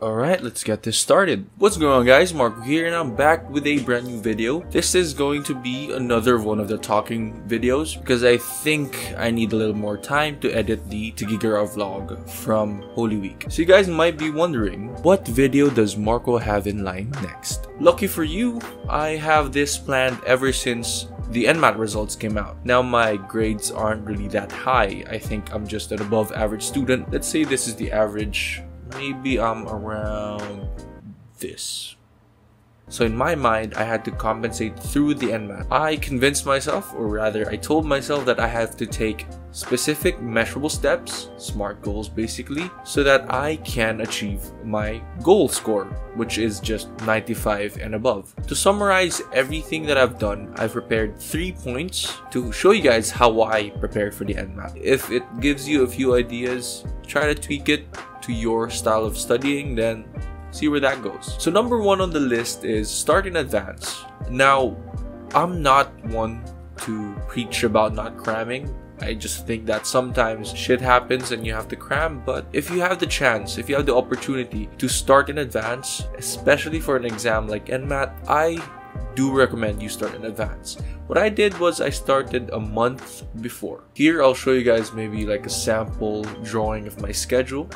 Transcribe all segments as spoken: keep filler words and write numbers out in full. Alright, let's get this started. What's going on, guys? Marco here, and I'm back with a brand new video. This is going to be another one of the talking videos because I think I need a little more time to edit the Tigigara vlog from Holy Week. So you guys might be wondering, what video does Marco have in line next? Lucky for you, I have this planned ever since the N M A T results came out. Now my grades aren't really that high. I think I'm just an above average student. Let's say this is the average. Maybe I'm around this. So in my mind, I had to compensate through the N M A T. I convinced myself, or rather I told myself, that I have to take specific measurable steps, SMART goals basically, so that I can achieve my goal score, which is just ninety-five and above. To summarize everything that I've done, I've prepared three points to show you guys how I prepare for the N M A T. If it gives you a few ideas, try to tweak it to your style of studying, then see where that goes. So number one on the list is start in advance. Now, I'm not one to preach about not cramming. I just think that sometimes shit happens and you have to cram, but if you have the chance, if you have the opportunity to start in advance, especially for an exam like N M A T, I do recommend you start in advance. What I did was I started a month before. Here, I'll show you guys maybe like a sample drawing of my schedule.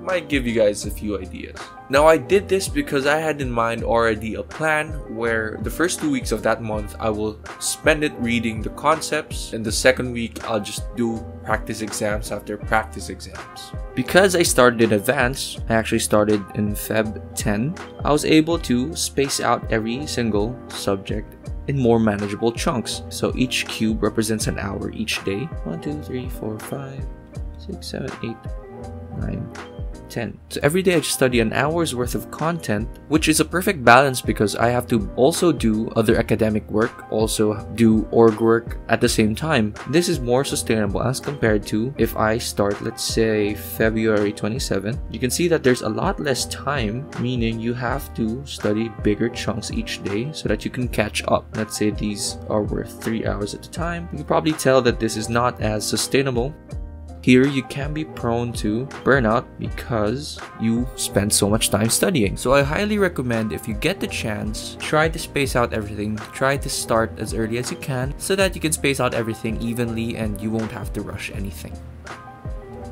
Might give you guys a few ideas. Now I did this because I had in mind already a plan where the first two weeks of that month I will spend it reading the concepts, and the second week I'll just do practice exams after practice exams. Because I started in advance, I actually started in February tenth, I was able to space out every single subject in more manageable chunks. So each cube represents an hour each day. one, two, three, four, five, six, seven, eight, nine, ten. So every day I just study an hour's worth of content, which is a perfect balance because I have to also do other academic work, also do org work at the same time. This is more sustainable as compared to if I start, let's say, February twenty-seventh. You can see that there's a lot less time, meaning you have to study bigger chunks each day so that you can catch up. Let's say these are worth three hours at a time. You can probably tell that this is not as sustainable. Here, you can be prone to burnout because you spend so much time studying. So I highly recommend, if you get the chance, try to space out everything. Try to start as early as you can so that you can space out everything evenly and you won't have to rush anything.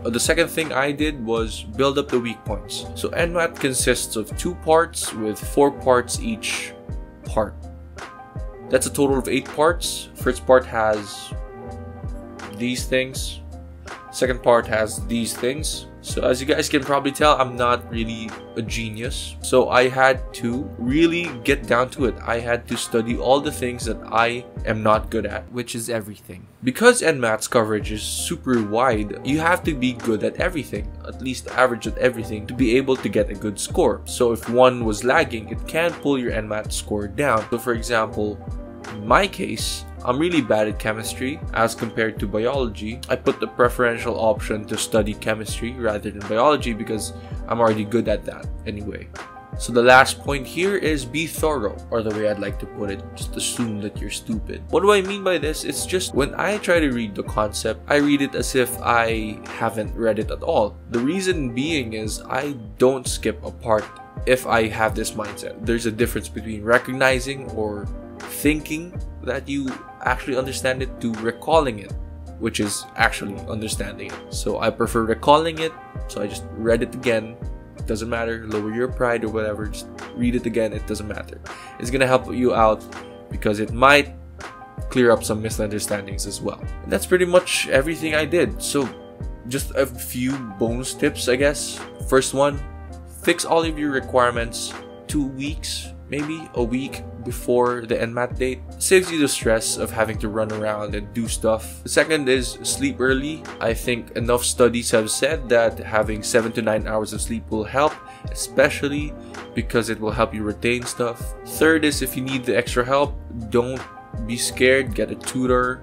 The second thing I did was build up the weak points. So N M A T consists of two parts with four parts each part. That's a total of eight parts. First part has these things. Second part has these things. So as you guys can probably tell, I'm not really a genius. So I had to really get down to it. I had to study all the things that I am not good at, which is everything. Because N M A T's coverage is super wide, you have to be good at everything, at least average at everything, to be able to get a good score. So if one was lagging, it can pull your N M A T score down. So for example, in my case, I'm really bad at chemistry as compared to biology. I put the preferential option to study chemistry rather than biology because I'm already good at that anyway. So the last point here is be thorough, or the way I'd like to put it, just assume that you're stupid. What do I mean by this? It's just when I try to read the concept, I read it as if I haven't read it at all. The reason being is I don't skip a part if I have this mindset. There's a difference between recognizing or thinking that you actually understand it to recalling it, which is actually understanding it. So I prefer recalling it, so I just read it again. It doesn't matter, lower your pride or whatever, just read it again, it doesn't matter. It's gonna help you out because it might clear up some misunderstandings as well. And that's pretty much everything I did. So just a few bonus tips, I guess. First one, fix all of your requirements two weeks, maybe a week before the N M A T date. Saves you the stress of having to run around and do stuff. The second is sleep early. I think enough studies have said that having seven to nine hours of sleep will help, especially because it will help you retain stuff. Third is, if you need the extra help, don't be scared. Get a tutor.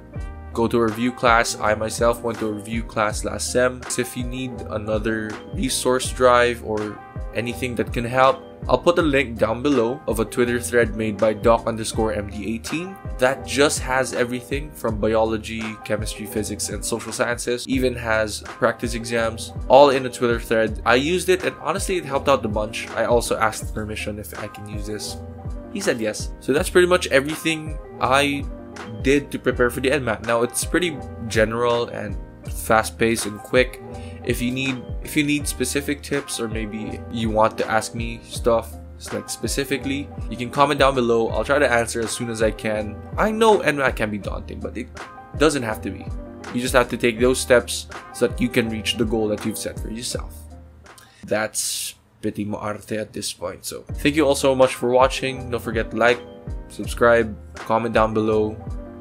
Go to a review class. I myself went to a review class last sem. If you need another resource drive or anything that can help, I'll put a link down below of a Twitter thread made by Doc underscore M D eighteen that just has everything from biology, chemistry, physics, and social sciences, even has practice exams, all in a Twitter thread. I used it and honestly it helped out a bunch. I also asked permission if I can use this. He said yes. So that's pretty much everything I did to prepare for the N M A T. Now it's pretty general and fast-paced and quick. If you need if you need specific tips, or maybe you want to ask me stuff like specifically, you can comment down below. I'll try to answer as soon as I can. I know N M A T can be daunting, but it doesn't have to be. You just have to take those steps so that you can reach the goal that you've set for yourself. That's pretty maarte at this point. So thank you all so much for watching. Don't forget to like, subscribe, comment down below.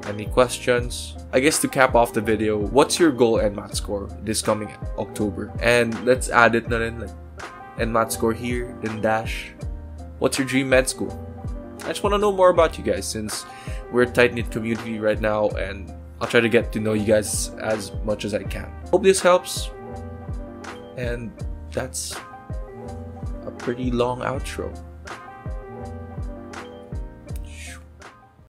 Any questions? I guess to cap off the video, what's your goal N M A T score this coming October? And let's add it na rin, like N M A T score here, then dash. What's your dream med school? I just want to know more about you guys since we're a tight-knit community right now, and I'll try to get to know you guys as much as I can. Hope this helps. And that's a pretty long outro.